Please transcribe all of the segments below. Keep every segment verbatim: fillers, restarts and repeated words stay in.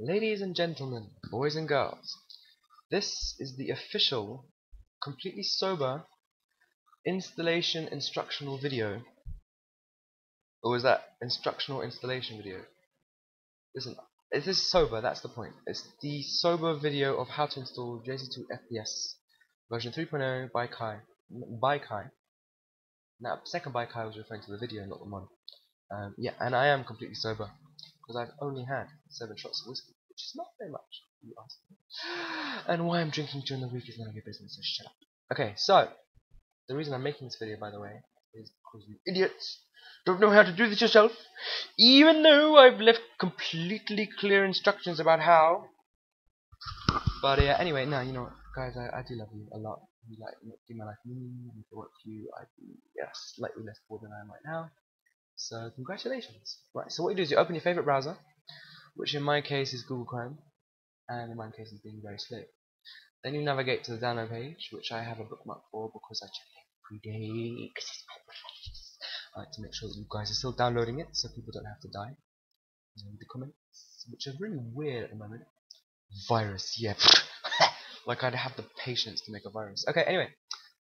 Ladies and gentlemen, boys and girls, this is the official, completely sober, installation instructional video. Or was that instructional installation video? Listen, it is sober, that's the point. It's the sober video of how to install J C two F P S version three point oh by Kai. By Kai. Now, second by Kai was referring to the video, not the one. Um, yeah, and I am completely sober, because I've only had seven shots of whiskey, which is not very much, you ask me. And why I'm drinking during the week is none of your business, so shut up. Okay, so, the reason I'm making this video, by the way, is because you idiots don't know how to do this yourself, even though I've left completely clear instructions about how. But yeah, anyway, no, you know what, guys, I, I do love you a lot. You like do my life mean, and for what you, I'd be yeah, slightly less bored than I am right now. So congratulations. Right, so what you do is you open your favourite browser, which in my case is Google Chrome, and in my case is being very slow. Then you navigate to the download page, which I have a bookmark for because I check it every day because it's my precious. I like to make sure that you guys are still downloading it so people don't have to die. And the comments, which are really weird at the moment. Virus, yeah. Like I'd have the patience to make a virus. Okay, anyway.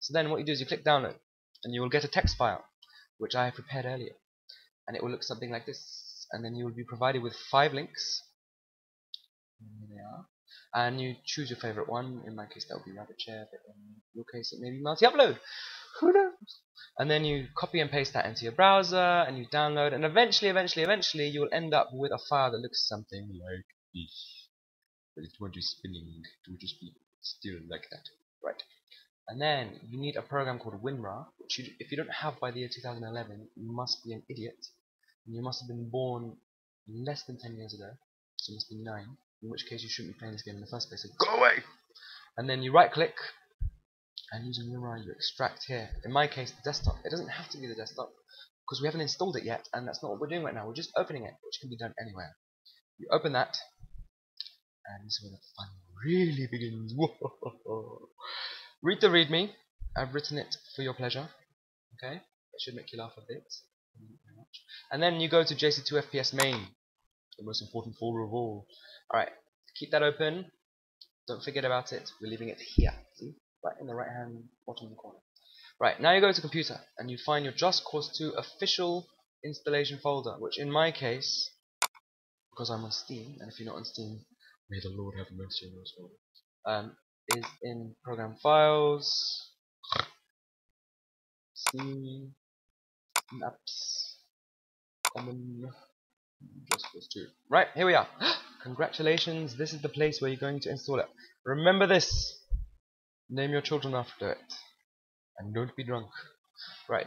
So then what you do is you click download, and you will get a text file, which I have prepared earlier. And it will look something like this, and then you will be provided with five links. Here they are, and you choose your favorite one. In my case that will be Rabbit Chair, but in your case it may be Multi Upload, who knows. And then you copy and paste that into your browser, and you download, and eventually eventually eventually you will end up with a file that looks something like this, but it won't be spinning, it will just be still like that, right? And then you need a program called WinRAR, which you, if you don't have by the year two thousand eleven, you must be an idiot. And you must have been born less than ten years ago, so you must be nine, in which case you shouldn't be playing this game in the first place, so go away! And then you right click, and using WinRAR you extract here, in my case the desktop. It doesn't have to be the desktop, because we haven't installed it yet, and that's not what we're doing right now, we're just opening it, which can be done anywhere. You open that, and this is where the fun really begins. Whoa. Read the readme. I've written it for your pleasure. Okay, it should make you laugh a bit. And then you go to J C two F P S main, the most important folder of all. All right, keep that open. Don't forget about it. We're leaving it here, see, right in the right-hand bottom corner. Right now you go to computer and you find your Just Cause two official installation folder, which in my case, because I'm on Steam, and if you're not on Steam, may the Lord have mercy on your soul. Um. Is in program files, Steam, apps, common, Just Cause two. Right, here we are. Congratulations, this is the place where you're going to install it. Remember this. Name your children after it. And don't be drunk. Right,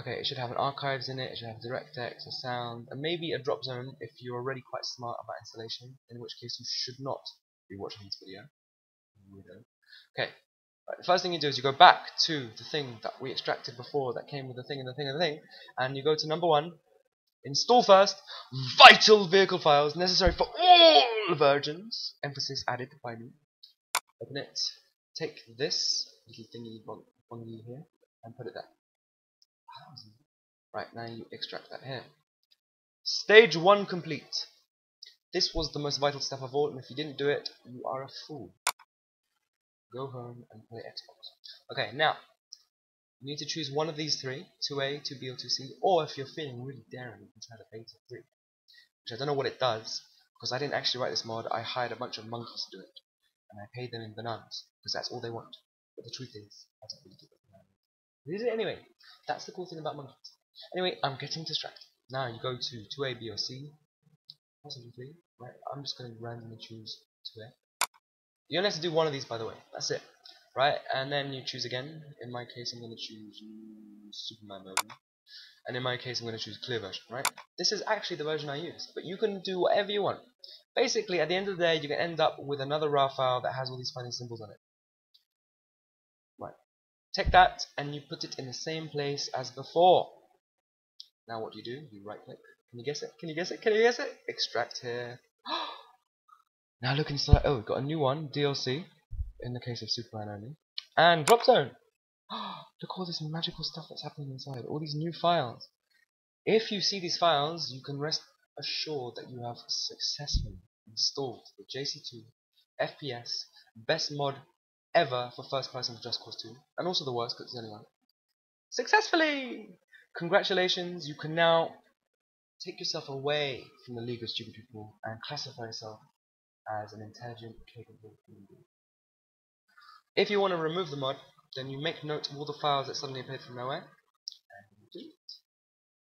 okay, it should have an archives in it, it should have DirectX, a sound, and maybe a drop zone if you're already quite smart about installation, in which case you should not be watching this video. Okay, right, the first thing you do is you go back to the thing that we extracted before that came with the thing and the thing and the thing, and you go to number one, install first, vital vehicle files necessary for all versions, emphasis added by me. Open it, take this little thingy bongy here and put it there. Right, now you extract that here. Stage one complete. This was the most vital step of all, and if you didn't do it, you are a fool. Go home and play Xbox. Okay, now, you need to choose one of these three, two A, two B, or two C, or if you're feeling really daring, you can try the beta three, which I don't know what it does, because I didn't actually write this mod, I hired a bunch of monkeys to do it, and I paid them in bananas, because that's all they want. But the truth is, I don't really give them bananas. Anyway, that's the cool thing about monkeys. Anyway, I'm getting distracted. Now you go to two A, B, or C, possibly three, right? I'm just going to randomly choose two A. You only have to do one of these, by the way. That's it, right? And then you choose again. In my case, I'm going to choose Superman version, and in my case, I'm going to choose clear version, right? This is actually the version I use, but you can do whatever you want. Basically, at the end of the day, you can end up with another RAR file that has all these funny symbols on it. Right? Take that and you put it in the same place as before. Now, what do you do? You right-click. Can you guess it? Can you guess it? Can you guess it? Extract here. Now look inside. Oh, we've got a new one, D L C, in the case of Superman only, and drop zone. Look at all this magical stuff that's happening inside. All these new files. If you see these files, you can rest assured that you have successfully installed with J C two, F P S, best mod ever for first person for Just Cause two, and also the worst because it's the only one. Successfully! Congratulations, you can now take yourself away from the League of Stupid People and classify yourself as an intelligent, capable human being. If you want to remove the mod, then you make note of all the files that suddenly appeared from nowhere, and you delete.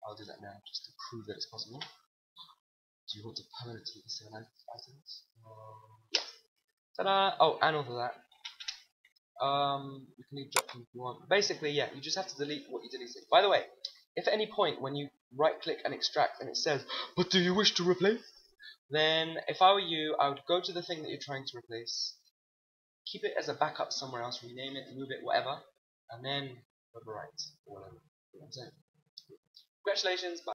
I'll do that now, just to prove that it's possible. Do you want to permanently disable items? Um, Ta-da! Oh, and all of that. Um, you can leave drop them if you want. Basically, yeah, you just have to delete what you deleted. By the way, if at any point when you right-click and extract and it says, "But do you wish to replace?" then if I were you, I would go to the thing that you're trying to replace, keep it as a backup somewhere else, rename it, move it, whatever, and then overwrite. Whatever. You know what I'm saying? Congratulations. Bye.